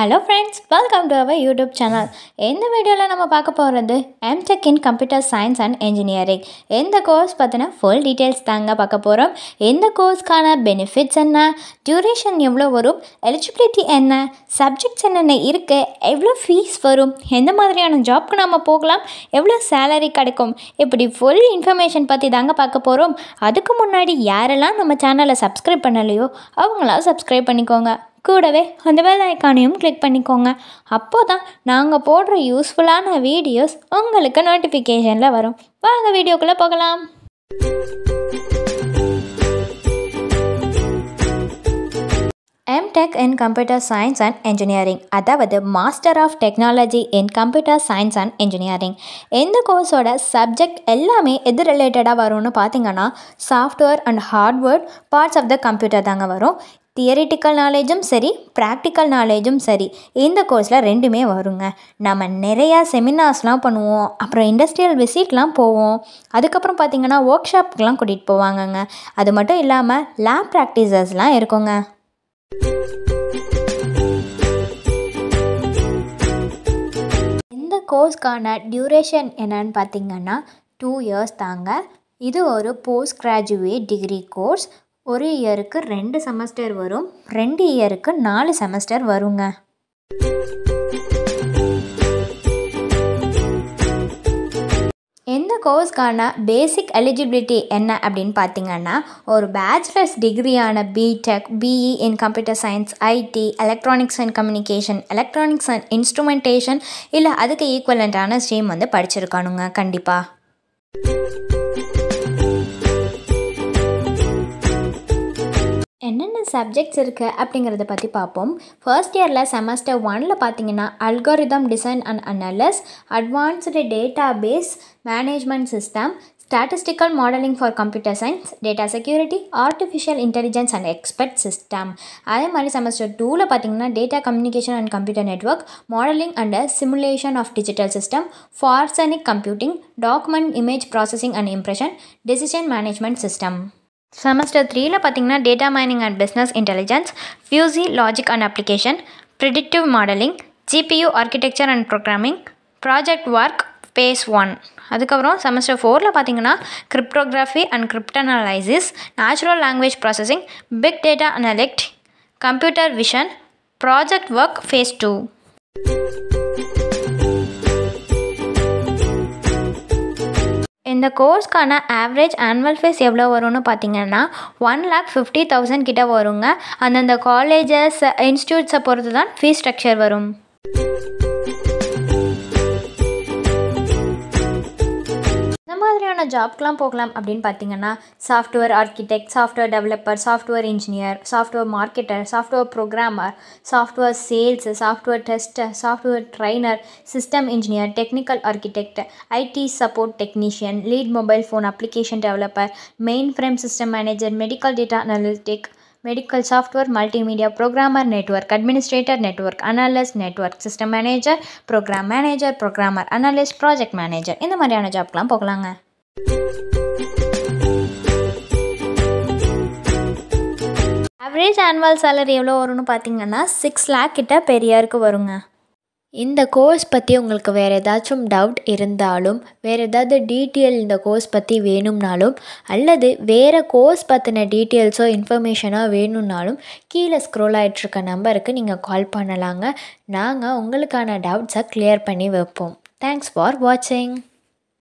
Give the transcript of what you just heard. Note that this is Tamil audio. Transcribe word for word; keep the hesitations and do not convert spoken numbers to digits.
Hello friends, welcome to our YouTube channel. In this video, we will talk about M.Tech in Computer Science and Engineering. In this course, we will full details. In this course, benefits, duration, eligibility, subjects, fees, job, salary. We will full information. If you subscribe to our channel, subscribe to கூடவே அந்த bell ஐகானையும் கிளிக் பண்ணிக்கோங்க. அப்போதான் நாங்க போடுற யூஸ்புல்லான வீடியோஸ் உங்களுக்கு நோட்டிஃபிகேஷன்ல வரும். வாங்க வீடியோக்குள்ள போகலாம். M.Tech in Computer Science and Engineering, அதாவது Master of Technology in Computer Science and Engineering. இந்த கோர்ஸோட சப்ஜெக்ட் எல்லாமே எது ரிலேட்டடா வரும்னு பாத்தீங்கன்னா software and hardware parts of the computer தாங்க வரும். Theoretical knowledge um seri practical knowledge um seri indha course la rendume varunga nama nereya seminars la panuvom apra industrial visit la povom adukapram pathina workshop ku la kudit povanga adu mattum illama lab practices la irukonga. Indha course kana duration enna nu pathina two years thanga. Idu oru post graduate degree course. ஒரு இயருக்கு ரெண்டு செமஸ்டர் வரும், ரெண்டு இயருக்கு நாலு செமஸ்டர் வருங்க. இந்த கோர்ஸ்க்கான பேசிக் எலிஜிபிலிட்டி என்ன அப்படினு பாத்தீங்கன்னா ஒரு பேச்சுலர்ஸ் டிகிரியான B.Tech, B E in Computer Science, I T, Electronics and Communication, Electronics and Instrumentation இல்ல அதுக்கு ஈக்குவலண்டான ஸ்ட்ரீம் வந்து படிச்சிருக்கானுங்க கண்டிப்பா. என்னென்ன subjects இருக்கு அப்படிங்கறத பத்தி பாப்போம். First year la semester one la பாத்தீங்கன்னா algorithm design and analysis, advanced database management system, statistical modeling for computer science, data security, artificial intelligence and expert system. அதே மாதிரி semester two la பாத்தீங்கன்னா data communication and computer network, modeling and simulation of digital system, forensic computing, document image processing and impression, decision management system. Semester three la pathina data mining and business intelligence, fuzzy logic and application, predictive modeling, G P U architecture and programming, project work phase one. Adukavrom semester four la pathina cryptography and cryptanalysis, natural language processing, big data analytics, computer vision, project work phase two. இந்த கோர்ஸ்க்கான ஆவரேஜ் annual fees எவ்வளோ வரும்னு பார்த்தீங்கன்னா ஒன் லேக் ஃபிஃப்டி தௌசண்ட் கிட்ட வருங்க. அந்தந்த காலேஜஸ் இன்ஸ்டியூட்ஸை பொறுத்து தான் ஃபீஸ் ஸ்ட்ரக்சர் வரும். ஜாப்க்குலாம் போகலாம் அப்படின்னு பார்த்தீங்கன்னா software architect, software developer, software engineer, software marketer, software programmer, software sales, software tester, software trainer, system engineer, technical architect, IT support technician, lead mobile phone application developer, mainframe system manager, medical data analytic, medical software, multimedia programmer, network administrator, network analyst, network system manager, program manager, programmer analyst, project manager, இந்த மாதிரியான ஜாப்க்குலாம் போகலாங்க. Average annual salary எவ்வளோ வரும்னு பார்த்தீங்கன்னா சிக்ஸ் லேக் கிட்ட பெர் இயருக்கு வருங்க. இந்த கோர்ஸ் பற்றி உங்களுக்கு வேறு ஏதாச்சும் டவுட் இருந்தாலும், வேறு ஏதாவது டீட்டெயில் இந்த கோர்ஸ் பற்றி வேணும்னாலும், அல்லது வேறு கோர்ஸ் பற்றின டீட்டெயில்ஸோ இன்ஃபர்மேஷனோ வேணும்னாலும் கீழே ஸ்க்ரோல் ஆகிட்ருக்க நம்பருக்கு நீங்கள் கால் பண்ணலாங்க. நாங்கள் உங்களுக்கான டவுட்ஸை கிளியர் பண்ணி வைப்போம். தேங்க்ஸ் ஃபார் வாட்சிங்.